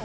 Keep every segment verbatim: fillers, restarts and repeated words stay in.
Oh,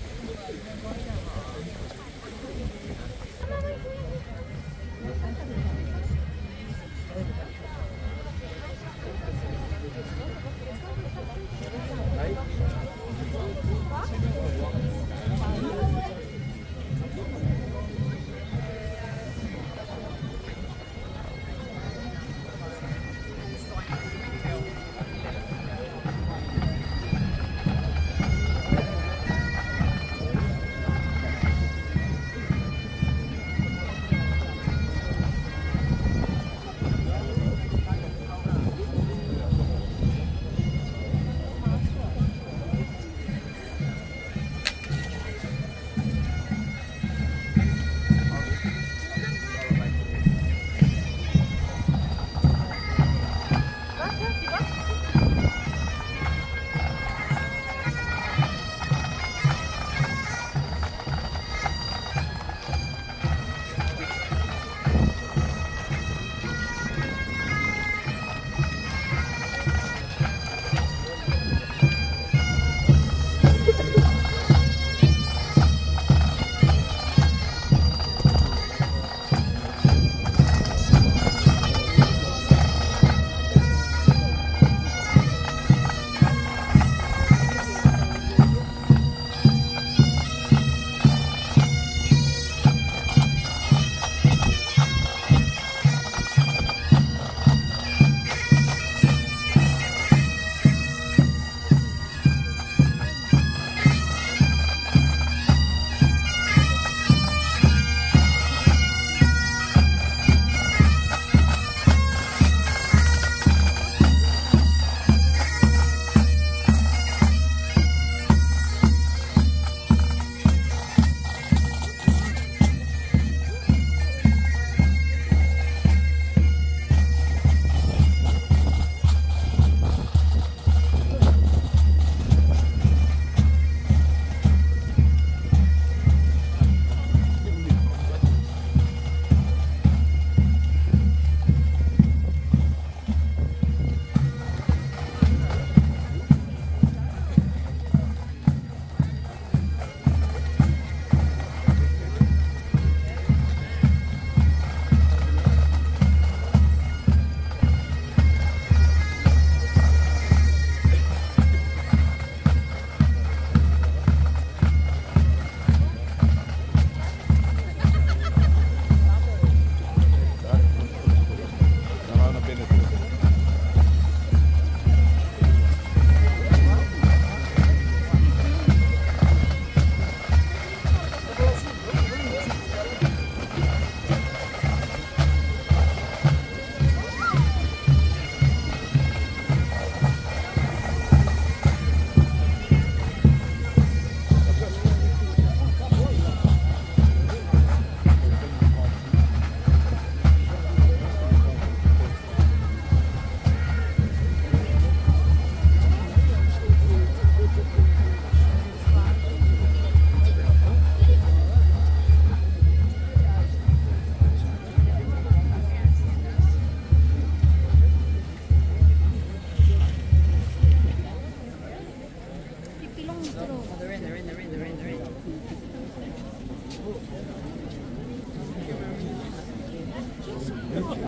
they're in, they're in, they're in, they're in, they're in.